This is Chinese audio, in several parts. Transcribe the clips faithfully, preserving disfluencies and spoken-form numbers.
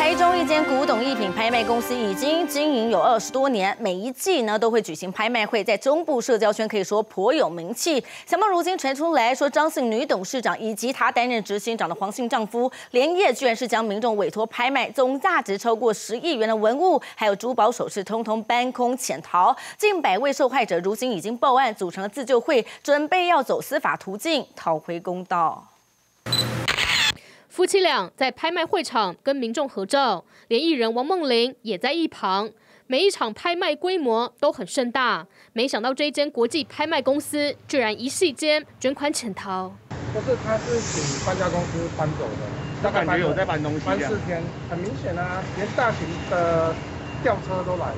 台中一间古董艺品拍卖公司已经经营有二十多年，每一季呢都会举行拍卖会，在中部社交圈可以说颇有名气。想不到如今传出来说，张姓女董事长以及她担任执行长的黄姓丈夫连夜居然是将民众委托拍卖总价值超过十亿元的文物，还有珠宝首饰，通通搬空潜逃。近百位受害者如今已经报案，组成了自救会，准备要走司法途径讨回公道。 夫妻俩在拍卖会场跟民众合照，连艺人王梦麟也在一旁。每一场拍卖规模都很盛大，没想到这一间国际拍卖公司居然一夕间卷款潜逃。就是他是请搬家公司搬走的，那感觉有在搬东西，搬四天，很明显啊，连大型的吊车都来了。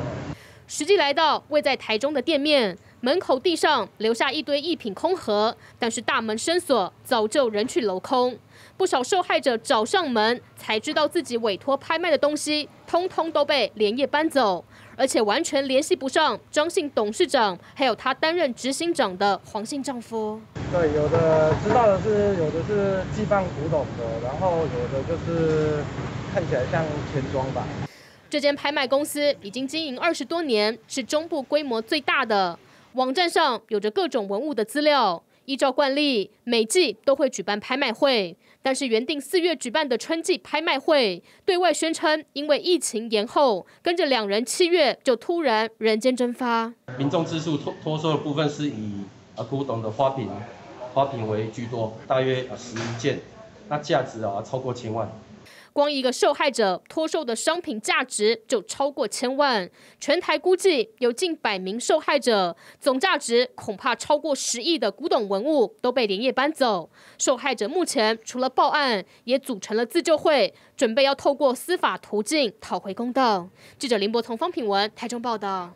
实际来到位在台中的店面。 门口地上留下一堆艺品空盒，但是大门深锁，早就人去楼空。不少受害者找上门，才知道自己委托拍卖的东西，通通都被连夜搬走，而且完全联系不上张姓董事长，还有他担任执行长的黄姓丈夫。对，有的知道的是，有的是寄放古董的，然后有的就是看起来像钱庄吧。这间拍卖公司已经经营二十多年，是中部规模最大的。 网站上有着各种文物的资料，依照惯例，每季都会举办拍卖会。但是原定四月举办的春季拍卖会，对外宣称因为疫情延后，跟着两人七月就突然人间蒸发。民众自诉脱脱收的部分是以啊古董的花瓶、花瓶为居多，大约啊十一件，那价值啊超过千万。 光一个受害者脱售的商品价值就超过千万，全台估计有近百名受害者，总价值恐怕超过十亿的古董文物都被连夜搬走。受害者目前除了报案，也组成了自救会，准备要透过司法途径讨回公道。记者林博从方品文台中报道。